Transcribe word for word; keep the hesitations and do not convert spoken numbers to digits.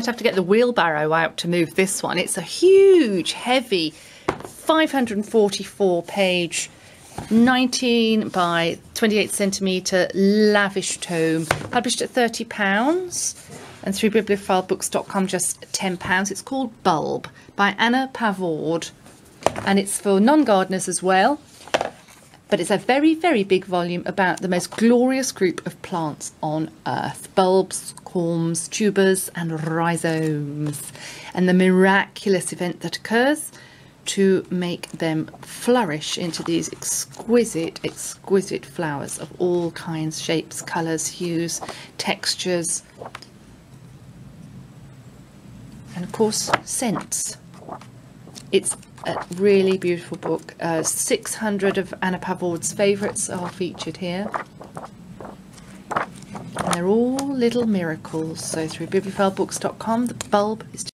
I'd have to get the wheelbarrow out to move this one. It's a huge, heavy, five hundred forty-four page, nineteen by twenty-eight centimetre lavish tome, published at thirty pounds and through bibliophile books dot com just ten pounds. It's called Bulb by Anna Pavord, and it's for non-gardeners as well, but it's a very, very big volume about the most glorious group of plants on earth: bulbs, corms, tubers and rhizomes, and the miraculous event that occurs to make them flourish into these exquisite, exquisite flowers of all kinds, shapes, colours, hues, textures, and of course scents. It's a really beautiful book. Uh, six hundred of Anna Pavord's favourites are featured here. And they're all little miracles. So through bibliophile books dot com, the Bulb is